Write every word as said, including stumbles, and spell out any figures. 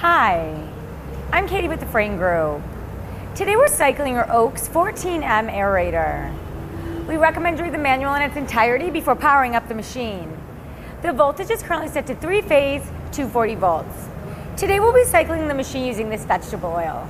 Hi, I'm Katie with the Frain Group. Today we're cycling your Oakes fourteen M Aerator. We recommend you read the manual in its entirety before powering up the machine. The voltage is currently set to three phase, two forty volts. Today we'll be cycling the machine using this vegetable oil.